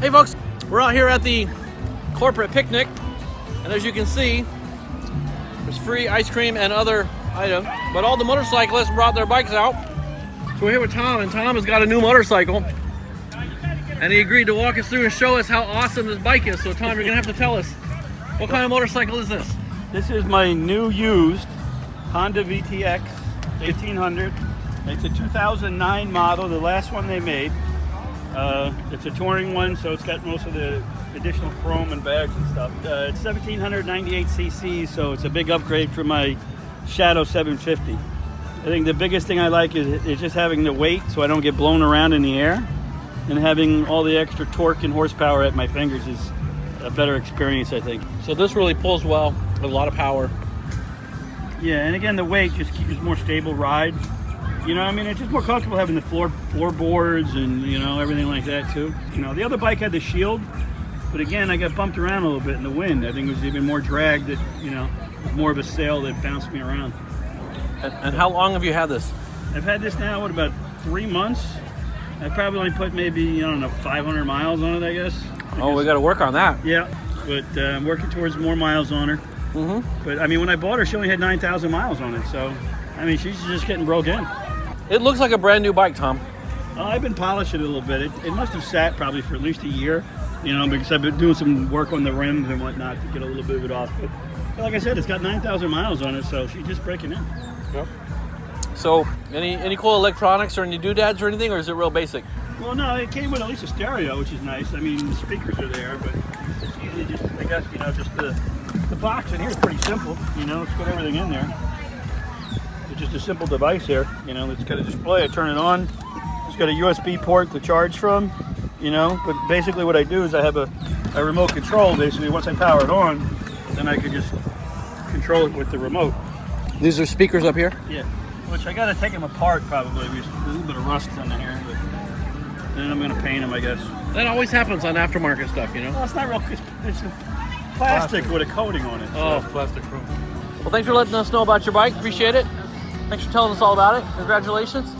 Hey folks, we're out here at the corporate picnic, and as you can see, there's free ice cream and other items, but all the motorcyclists brought their bikes out. So we're here with Tom, and Tom has got a new motorcycle, and he agreed to walk us through and show us how awesome this bike is. So Tom, you're gonna have to tell us, what kind of motorcycle is this? This is my new used Honda VTX 1800. It's a 2009 model, the last one they made. It's a touring one, so it's got most of the additional chrome and bags and stuff. It's 1798 cc, so it's a big upgrade for my Shadow 750. I think the biggest thing I like is just having the weight, so I don't get blown around in the air, and having all the extra torque and horsepower at my fingers is a better experience, I think. So this really pulls well with a lot of power. Yeah, and again, the weight just keeps more stable ride. You know, I mean, it's just more comfortable having the floorboards and, you know, everything like that too. You know, the other bike had the shield, but again, I got bumped around a little bit in the wind. I think it was even more drag that, you know, more of a sail that bounced me around. And how long have you had this? I've had this now, what, about 3 months? I probably only put maybe, I don't know, 500 miles on it, I guess. Oh, we got to work on that. Yeah, but I'm working towards more miles on her. Mm-hmm. But I mean, when I bought her, she only had 9,000 miles on it, so I mean, she's just getting broke in. It looks like a brand new bike, Tom. I've been polishing it a little bit. It must have sat probably for at least a year, you know, because I've been doing some work on the rims and whatnot to get a little bit of it off. But like I said, it's got 9,000 miles on it, so she's just breaking in. Yep. So any cool electronics or any doodads or anything, or is it real basic? Well, no, it came with at least a stereo, which is nice. I mean, the speakers are there, but it's usually just, I guess, you know, just the box in here is pretty simple. You know, it's got everything in there. It's just a simple device here. You know, it's got a display. I turn it on. It's got a USB port to charge from, you know. But basically what I do is I have a remote control. Basically, once I power it on, then I can just control it with the remote. These are speakers up here? Yeah, which I got to take them apart probably. There's a little bit of rust on here, but then I'm going to paint them, I guess. That always happens on aftermarket stuff, you know? Well, it's not real, it's plastic with a coating on it. Oh, so. Plastic proof. Well, thanks for letting us know about your bike. Appreciate it. Thanks for telling us all about it. Congratulations.